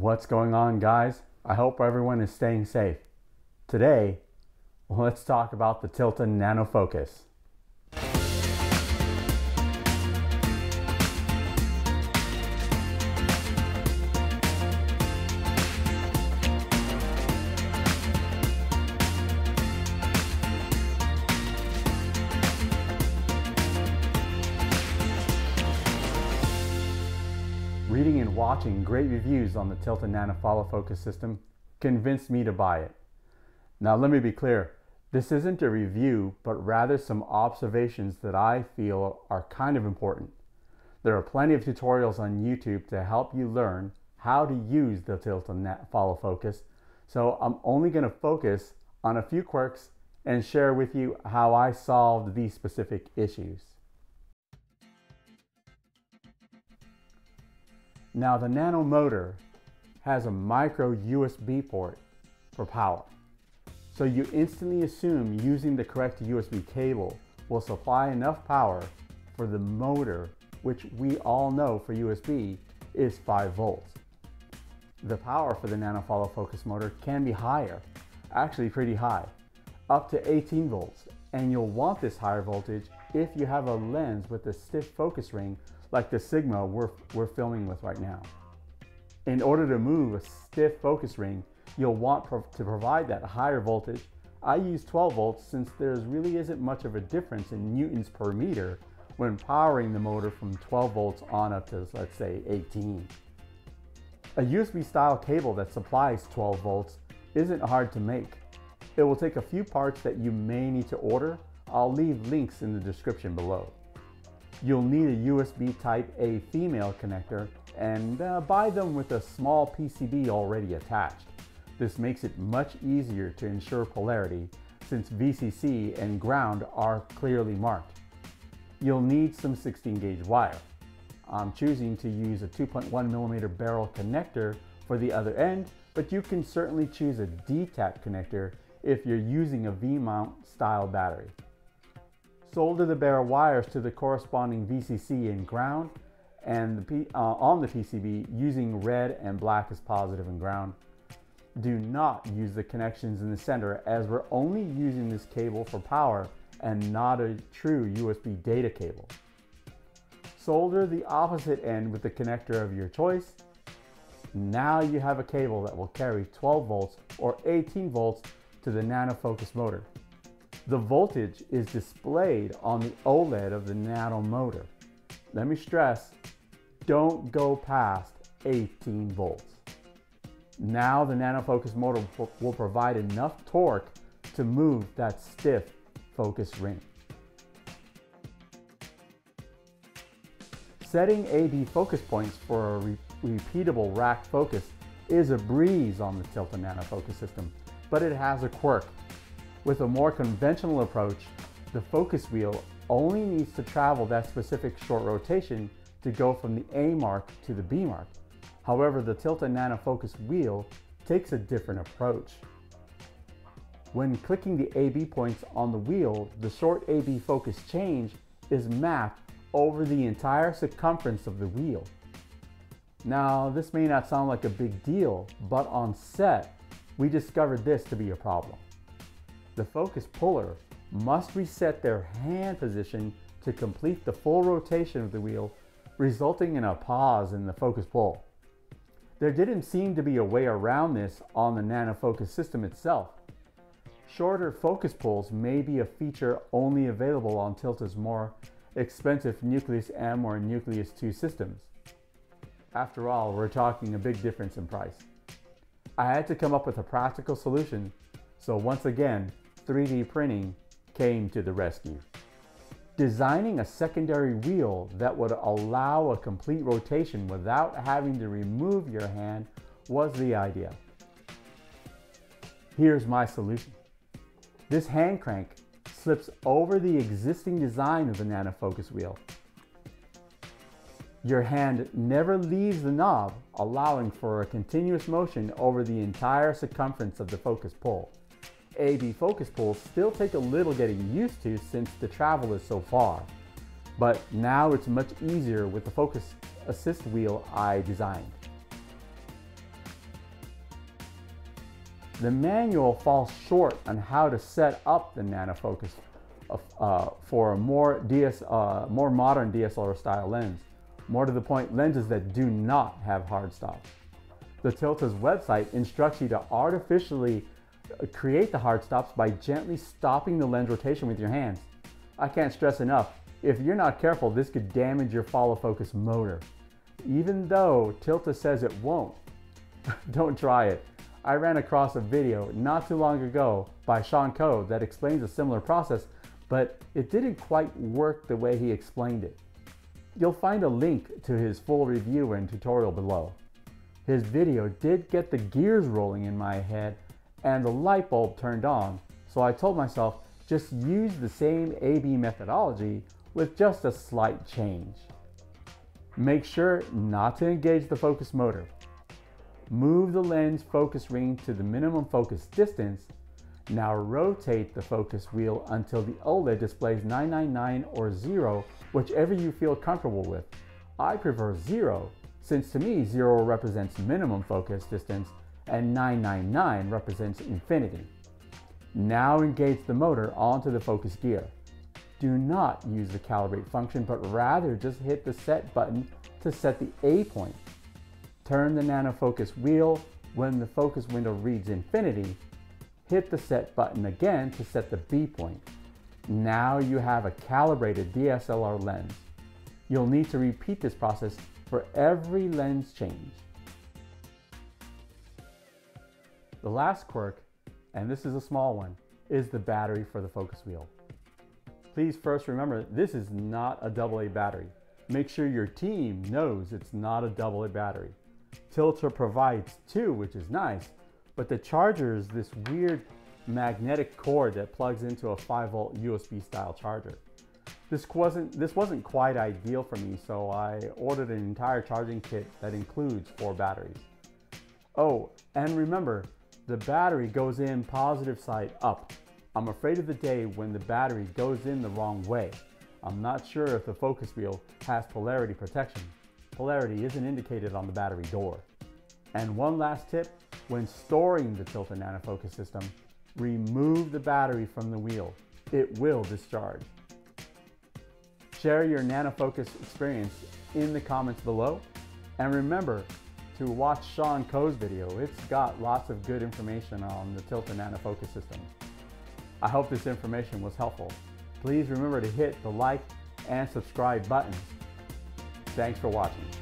What's going on, guys? I hope everyone is staying safe. Today, let's talk about the Tilta NanoFocus. Reading and watching great reviews on the Tilta NanoFocus system convinced me to buy it. Now let me be clear, this isn't a review, but rather some observations that I feel are kind of important. There are plenty of tutorials on YouTube to help you learn how to use the Tilta NanoFocus, so I'm only going to focus on a few quirks and share with you how I solved these specific issues. Now the Nano motor has a micro USB port for power, so you instantly assume using the correct USB cable will supply enough power for the motor, which we all know for USB is 5 volts. The power for the NanoFocus motor can be higher, actually pretty high, up to 18 volts, and you'll want this higher voltage if you have a lens with a stiff focus ring like the Sigma we're filming with right now. In order to move a stiff focus ring, you'll want to provide that higher voltage. I use 12 volts since there really isn't much of a difference in newtons per meter when powering the motor from 12 volts on up to, let's say, 18. A USB style cable that supplies 12 volts isn't hard to make. It will take a few parts that you may need to order. I'll leave links in the description below. You'll need a USB type A female connector and buy them with a small PCB already attached. This makes it much easier to ensure polarity since VCC and ground are clearly marked. You'll need some 16-gauge wire. I'm choosing to use a 2.1mm barrel connector for the other end, but you can certainly choose a D-tap connector if you're using a V-mount style battery. Solder the bare wires to the corresponding VCC and ground and on the PCB using red and black as positive and ground. Do not use the connections in the center, as we're only using this cable for power and not a true USB data cable. Solder the opposite end with the connector of your choice. Now you have a cable that will carry 12 volts or 18 volts to the NanoFocus motor. The voltage is displayed on the OLED of the Nano motor. Let me stress, don't go past 18 volts. Now the NanoFocus motor will provide enough torque to move that stiff focus ring. Setting AB focus points for a repeatable rack focus is a breeze on the Tilta NanoFocus system, but it has a quirk. With a more conventional approach, the focus wheel only needs to travel that specific short rotation to go from the A mark to the B mark. However, the Tilta NanoFocus wheel takes a different approach. When clicking the AB points on the wheel, the short AB focus change is mapped over the entire circumference of the wheel. Now, this may not sound like a big deal, but on set, we discovered this to be a problem. The focus puller must reset their hand position to complete the full rotation of the wheel, resulting in a pause in the focus pull. There didn't seem to be a way around this on the NanoFocus system itself. Shorter focus pulls may be a feature only available on Tilta's more expensive Nucleus M or Nucleus 2 systems. After all, we're talking a big difference in price. I had to come up with a practical solution, so once again, 3D printing came to the rescue. Designing a secondary wheel that would allow a complete rotation without having to remove your hand was the idea. Here's my solution. This hand crank slips over the existing design of the NanoFocus wheel. Your hand never leaves the knob, allowing for a continuous motion over the entire circumference of the focus pull. AB focus pulls still take a little getting used to since the travel is so far, but now it's much easier with the focus assist wheel I designed. The manual falls short on how to set up the NanoFocus for a more modern DSLR style lens. More to the point, lenses that do not have hard stops. The Tilta's website instructs you to artificially create the hard stops by gently stopping the lens rotation with your hands. I can't stress enough, if you're not careful, this could damage your follow focus motor. Even though Tilta says it won't, don't try it. I ran across a video not too long ago by Shawn Koh that explains a similar process, but it didn't quite work the way he explained it. You'll find a link to his full review and tutorial below. His video did get the gears rolling in my head and the light bulb turned on, so I told myself, just use the same AB methodology with just a slight change. Make sure not to engage the focus motor. Move the lens focus ring to the minimum focus distance. Now rotate the focus wheel until the OLED displays 999 or 0, whichever you feel comfortable with. I prefer 0, since to me 0 represents minimum focus distance and 999 represents infinity. Now engage the motor onto the focus gear. Do not use the calibrate function, but rather just hit the set button to set the A point. Turn the NanoFocus wheel when the focus window reads infinity. Hit the set button again to set the B point. Now you have a calibrated DSLR lens. You'll need to repeat this process for every lens change. The last quirk, and this is a small one, is the battery for the focus wheel. Please first remember, this is not a AA battery. Make sure your team knows it's not a AA battery. Tilta provides 2, which is nice, but the charger is this weird magnetic cord that plugs into a 5-volt USB style charger. This wasn't quite ideal for me, so I ordered an entire charging kit that includes 4 batteries. Oh, and remember, the battery goes in positive side up. I'm afraid of the day when the battery goes in the wrong way. I'm not sure if the focus wheel has polarity protection. Polarity isn't indicated on the battery door. And one last tip, when storing the Tilta NanoFocus system, remove the battery from the wheel. It will discharge. Share your NanoFocus experience in the comments below. And remember to watch Shawn Koh's video. It's got lots of good information on the Tilta NanoFocus system. I hope this information was helpful. Please remember to hit the like and subscribe buttons. Thanks for watching.